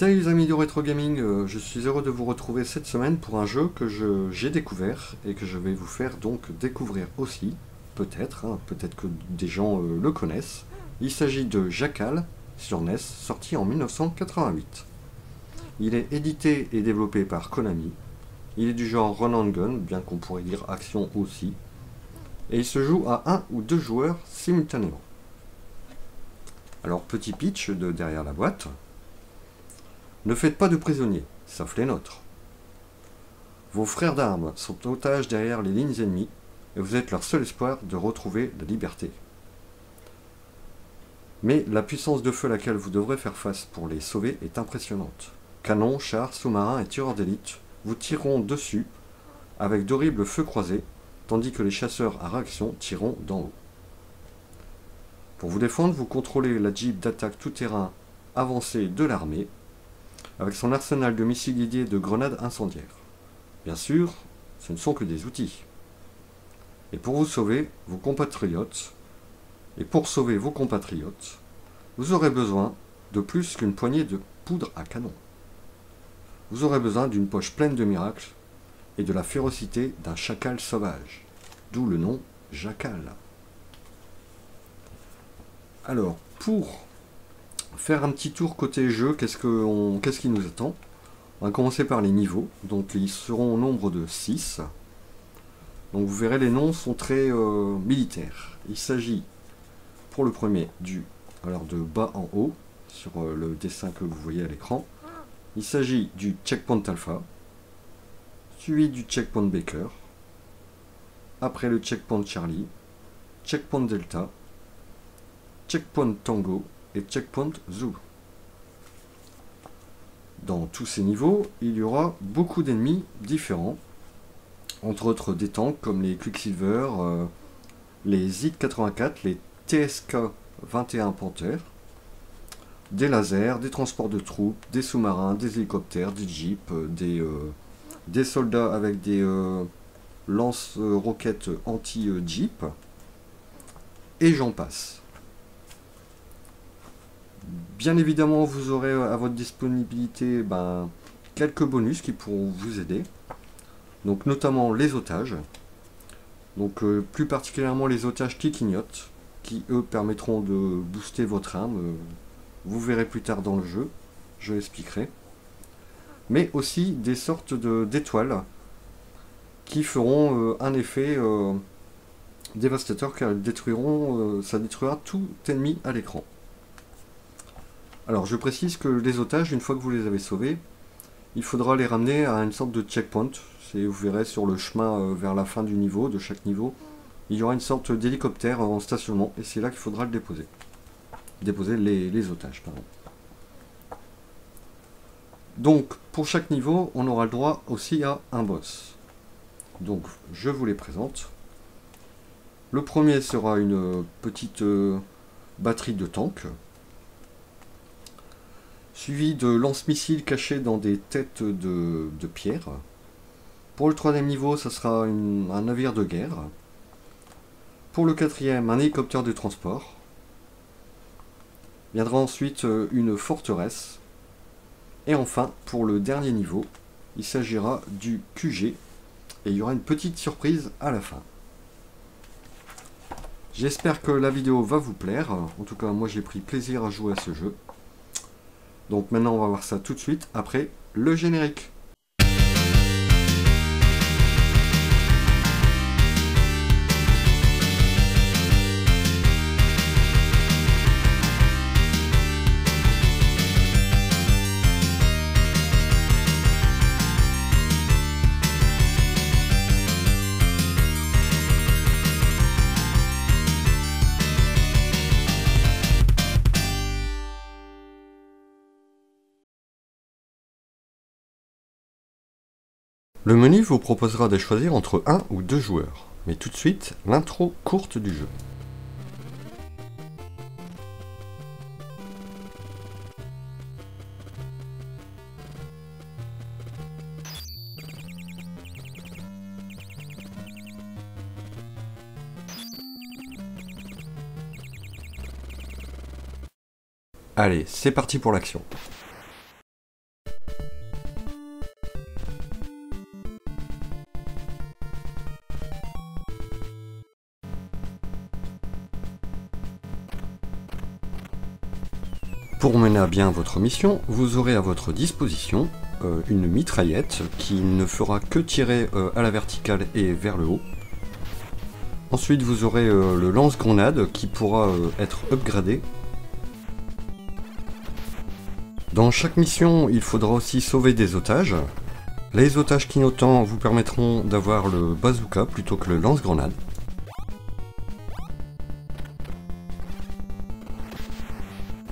Salut les amis du Retro Gaming, je suis heureux de vous retrouver cette semaine pour un jeu que j'ai découvert et que je vais vous faire donc découvrir aussi, peut-être, hein, peut-être que des gens le connaissent. Il s'agit de Jackal sur NES, sorti en 1988. Il est édité et développé par Konami. Il est du genre run and gun, bien qu'on pourrait dire action aussi. Et il se joue à un ou deux joueurs simultanément. Alors petit pitch de derrière la boîte. Ne faites pas de prisonniers, sauf les nôtres. Vos frères d'armes sont otages derrière les lignes ennemies et vous êtes leur seul espoir de retrouver la liberté. Mais la puissance de feu à laquelle vous devrez faire face pour les sauver est impressionnante. Canons, chars, sous-marins et tireurs d'élite vous tireront dessus avec d'horribles feux croisés, tandis que les chasseurs à réaction tireront d'en haut. Pour vous défendre, vous contrôlez la jeep d'attaque tout-terrain avancée de l'armée, avec son arsenal de missiles guidés et de grenades incendiaires. Bien sûr, ce ne sont que des outils. Et pour vous sauver vos compatriotes, vous aurez besoin de plus qu'une poignée de poudre à canon. Vous aurez besoin d'une poche pleine de miracles et de la férocité d'un chacal sauvage, d'où le nom Jackal. Alors, pour faire un petit tour côté jeu, qu'est-ce qui nous attend? On va commencer par les niveaux, donc ils seront au nombre de 6. Donc vous verrez, les noms sont très militaires. Il s'agit pour le premier de bas en haut, sur le dessin que vous voyez à l'écran. Il s'agit du checkpoint alpha, suivi du checkpoint Baker, après le checkpoint Charlie, checkpoint Delta, checkpoint Tango, et checkpoint Zulu. Dans tous ces niveaux, il y aura beaucoup d'ennemis différents, entre autres des tanks comme les Quicksilver, les Z-84, les TSK-21 Panthers, des lasers, des transports de troupes, des sous-marins, des hélicoptères, des jeeps, des soldats avec des lance-roquettes anti-jeep, et j'en passe. Bien évidemment, vous aurez à votre disponibilité quelques bonus qui pourront vous aider. Donc notamment les otages. Donc plus particulièrement les otages qui clignotent, qui eux permettront de booster votre arme. Vous verrez plus tard dans le jeu, je l'expliquerai. Mais aussi des sortes d'étoiles qui feront un effet dévastateur, car elles détruira tout ennemi à l'écran. Alors je précise que les otages, une fois que vous les avez sauvés, il faudra les ramener à une sorte de checkpoint. Vous verrez sur le chemin vers la fin du niveau, de chaque niveau, il y aura une sorte d'hélicoptère en stationnement et c'est là qu'il faudra le déposer. Déposer les otages, pardon. Donc pour chaque niveau, on aura le droit aussi à un boss. Donc je vous les présente. Le premier sera une petite batterie de tanks, suivi de lance-missiles cachés dans des têtes de pierre. Pour le troisième niveau, ça sera un navire de guerre. Pour le quatrième, un hélicoptère de transport. Viendra ensuite une forteresse. Et enfin, pour le dernier niveau, il s'agira du QG. Et il y aura une petite surprise à la fin. J'espère que la vidéo va vous plaire. En tout cas, moi j'ai pris plaisir à jouer à ce jeu. Donc maintenant, on va voir ça tout de suite, après le générique. Le menu vous proposera de choisir entre un ou deux joueurs, mais tout de suite, l'intro courte du jeu. Allez, c'est parti pour l'action. Pour mener à bien votre mission, vous aurez à votre disposition une mitraillette qui ne fera que tirer à la verticale et vers le haut. Ensuite vous aurez le lance-grenade qui pourra être upgradé. Dans chaque mission, il faudra aussi sauver des otages. Les otages clignotants vous permettront d'avoir le bazooka plutôt que le lance-grenade.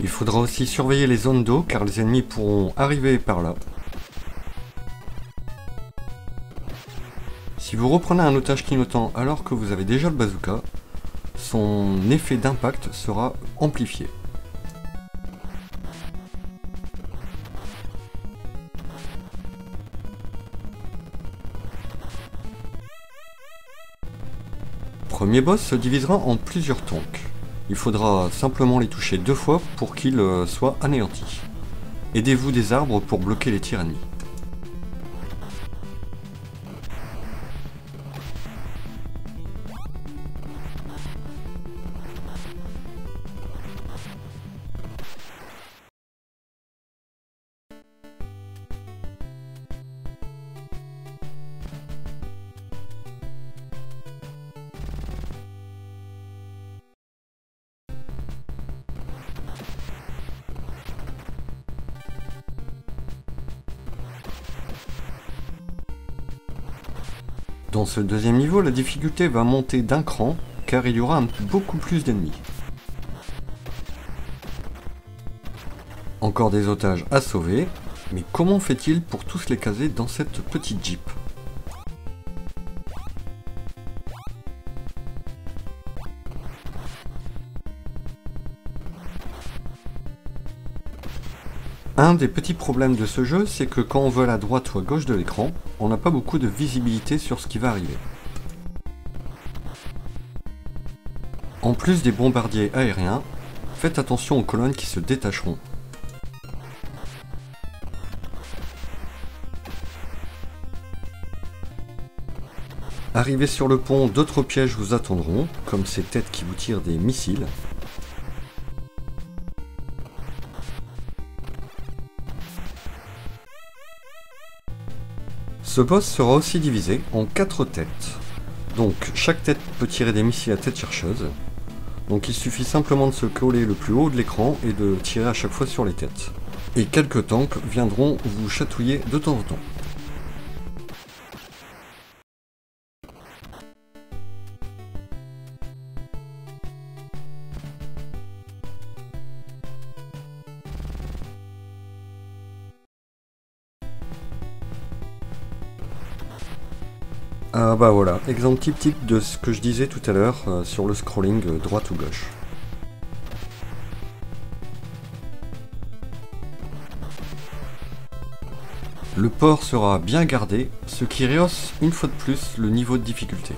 Il faudra aussi surveiller les zones d'eau car les ennemis pourront arriver par là. Si vous reprenez un otage clignotant alors que vous avez déjà le bazooka, son effet d'impact sera amplifié. Le premier boss se divisera en plusieurs tanks. Il faudra simplement les toucher 2 fois pour qu'ils soient anéantis. Aidez-vous des arbres pour bloquer les tirs ennemis. Dans ce deuxième niveau, la difficulté va monter d'un cran, car il y aura beaucoup plus d'ennemis. Encore des otages à sauver, mais comment fait-il pour tous les caser dans cette petite Jeep ? Un des petits problèmes de ce jeu, c'est que quand on vole à droite ou à gauche de l'écran, on n'a pas beaucoup de visibilité sur ce qui va arriver. En plus des bombardiers aériens, faites attention aux colonnes qui se détacheront. Arrivé sur le pont, d'autres pièges vous attendront, comme ces têtes qui vous tirent des missiles. Ce boss sera aussi divisé en 4 têtes, donc chaque tête peut tirer des missiles à tête chercheuse, donc il suffit simplement de se coller le plus haut de l'écran et de tirer à chaque fois sur les têtes. Et quelques tanks viendront vous chatouiller de temps en temps. Ah bah voilà, exemple typique de ce que je disais tout à l'heure sur le scrolling droite ou gauche. Le port sera bien gardé, ce qui rehausse une fois de plus le niveau de difficulté.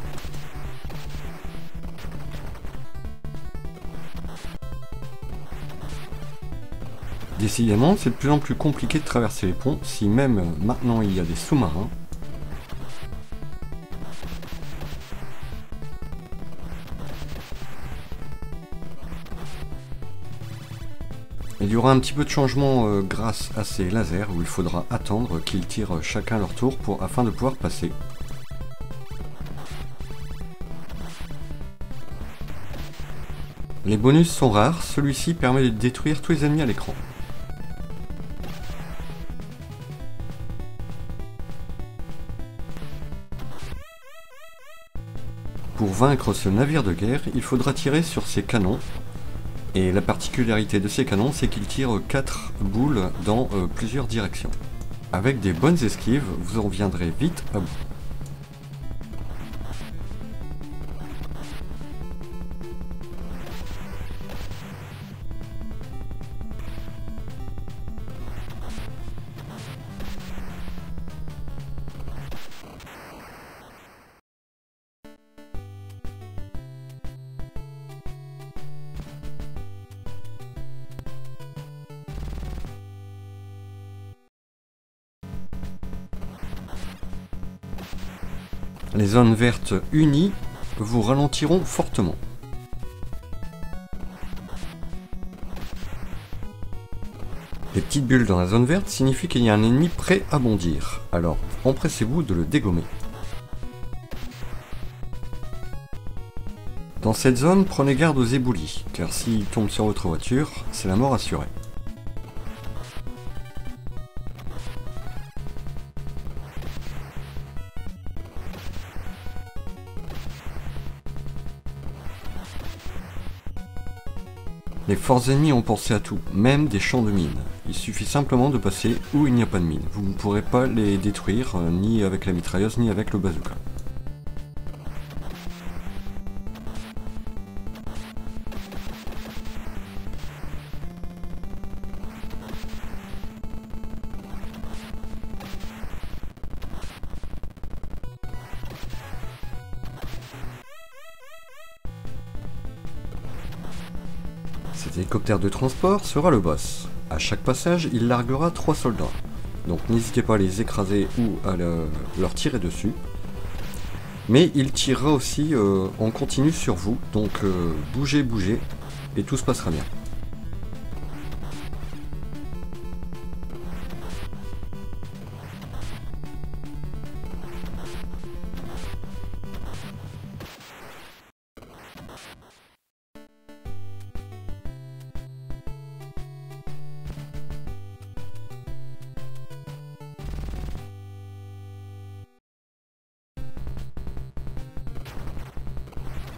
Décidément, c'est de plus en plus compliqué de traverser les ponts, si même maintenant il y a des sous-marins. Il y aura un petit peu de changement grâce à ces lasers où il faudra attendre qu'ils tirent chacun leur tour afin de pouvoir passer. Les bonus sont rares, celui-ci permet de détruire tous les ennemis à l'écran. Pour vaincre ce navire de guerre, il faudra tirer sur ses canons. Et la particularité de ces canons, c'est qu'ils tirent 4 boules dans plusieurs directions. Avec des bonnes esquives, vous en viendrez vite à bout. Les zones vertes unies vous ralentiront fortement. petite bulle dans la zone verte signifie qu'il y a un ennemi prêt à bondir, alors empressez-vous de le dégommer. Dans cette zone, prenez garde aux éboulis, car s'ils tombent sur votre voiture, c'est la mort assurée. Les forces ennemies ont pensé à tout, même des champs de mines. Il suffit simplement de passer où il n'y a pas de mine. Vous ne pourrez pas les détruire, ni avec la mitrailleuse, ni avec le bazooka. Cet hélicoptère de transport sera le boss. À chaque passage, il larguera 3 soldats. Donc n'hésitez pas à les écraser ou à leur tirer dessus. Mais il tirera aussi en continu sur vous. Donc bougez, bougez et tout se passera bien.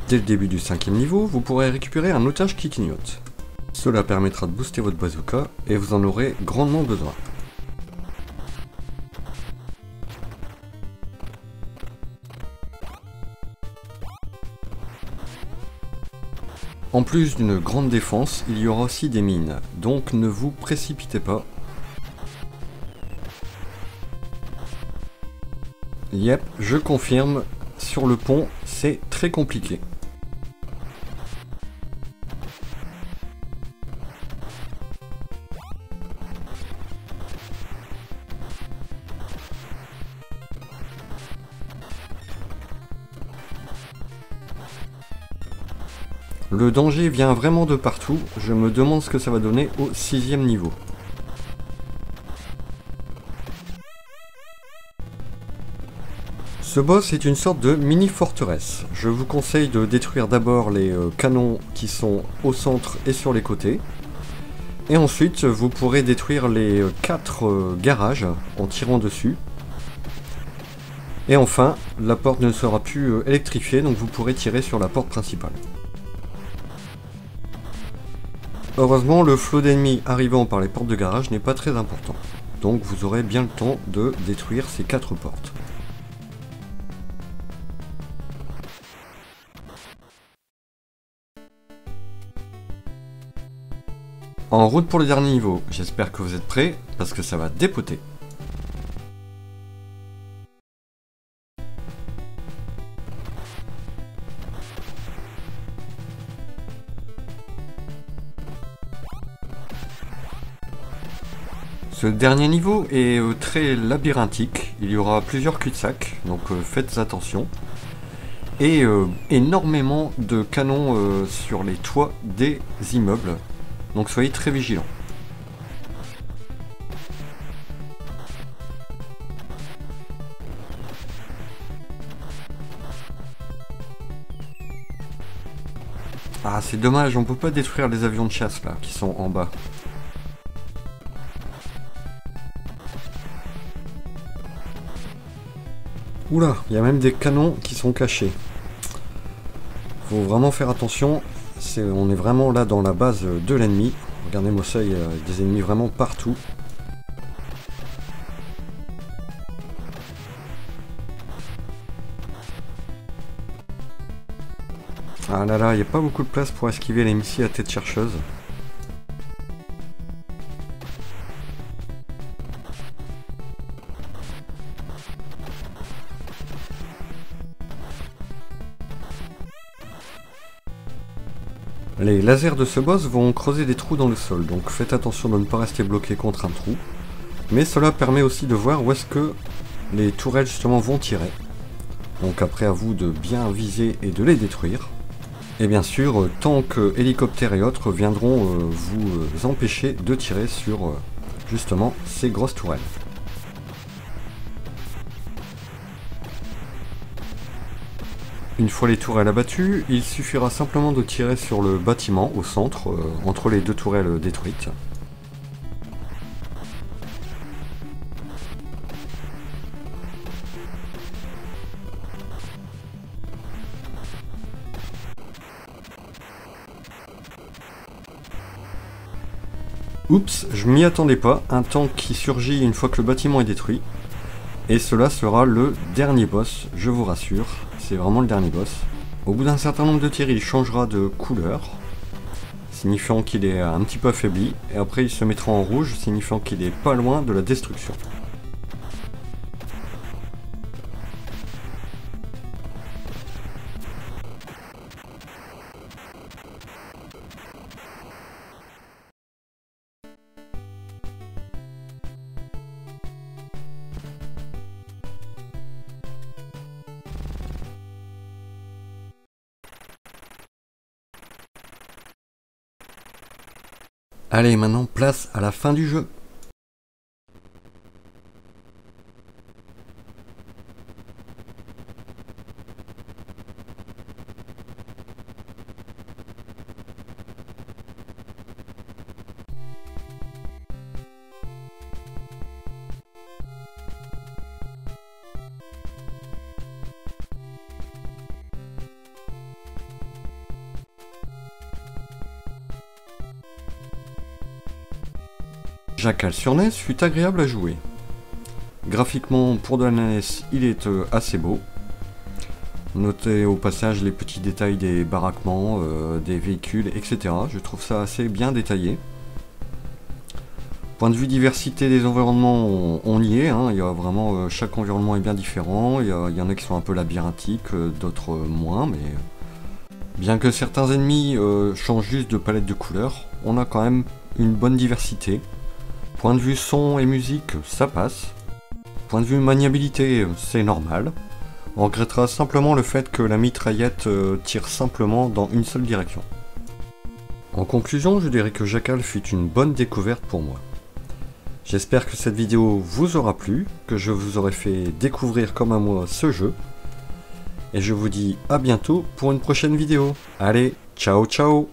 Dès le début du 5e niveau, vous pourrez récupérer un otage qui clignote. Cela permettra de booster votre bazooka et vous en aurez grandement besoin. En plus d'une grande défense, il y aura aussi des mines, donc ne vous précipitez pas. Yep, je confirme, sur le pont, c'est très compliqué. Le danger vient vraiment de partout, je me demande ce que ça va donner au 6e niveau. Ce boss est une sorte de mini forteresse. Je vous conseille de détruire d'abord les canons qui sont au centre et sur les côtés. Et ensuite vous pourrez détruire les 4 garages en tirant dessus. Et enfin, la porte ne sera plus électrifiée, donc vous pourrez tirer sur la porte principale. Heureusement, le flot d'ennemis arrivant par les portes de garage n'est pas très important, donc vous aurez bien le temps de détruire ces 4 portes. En route pour le dernier niveau, j'espère que vous êtes prêts, parce que ça va dépoter. Ce dernier niveau est très labyrinthique, il y aura plusieurs cul-de-sac, donc faites attention. Et énormément de canons sur les toits des immeubles, donc soyez très vigilants. Ah, c'est dommage, on peut pas détruire les avions de chasse là, qui sont en bas. Oula, il y a même des canons qui sont cachés. Faut vraiment faire attention, on est vraiment là dans la base de l'ennemi. Regardez-moi ça, il y a des ennemis vraiment partout. Ah là là, il n'y a pas beaucoup de place pour esquiver les missiles à tête chercheuse. Les lasers de ce boss vont creuser des trous dans le sol, donc faites attention de ne pas rester bloqué contre un trou. Mais cela permet aussi de voir où est-ce que les tourelles justement vont tirer. Donc après, à vous de bien viser et de les détruire. Et bien sûr, tanks, hélicoptères et autres viendront vous empêcher de tirer sur justement ces grosses tourelles. Une fois les tourelles abattues, il suffira simplement de tirer sur le bâtiment au centre, entre les deux tourelles détruites. Oups, je m'y attendais pas, un tank qui surgit une fois que le bâtiment est détruit. Et cela sera le dernier boss, je vous rassure, c'est vraiment le dernier boss. Au bout d'un certain nombre de tirs, il changera de couleur, signifiant qu'il est un petit peu affaibli. Et après il se mettra en rouge, signifiant qu'il est pas loin de la destruction. Allez, maintenant place à la fin du jeu. Jackal sur NES fut agréable à jouer. Graphiquement, pour de la NES, il est assez beau. Notez au passage les petits détails des baraquements, des véhicules, etc. Je trouve ça assez bien détaillé. Point de vue diversité des environnements, on y est. Hein. Il y a vraiment, chaque environnement est bien différent. Il y en a qui sont un peu labyrinthiques, d'autres moins. Mais bien que certains ennemis changent juste de palette de couleurs, on a quand même une bonne diversité. Point de vue son et musique, ça passe. Point de vue maniabilité, c'est normal. On regrettera simplement le fait que la mitraillette tire simplement dans une seule direction. En conclusion, je dirais que Jackal fut une bonne découverte pour moi. J'espère que cette vidéo vous aura plu, que je vous aurai fait découvrir comme à moi ce jeu. Et je vous dis à bientôt pour une prochaine vidéo. Allez, ciao ciao!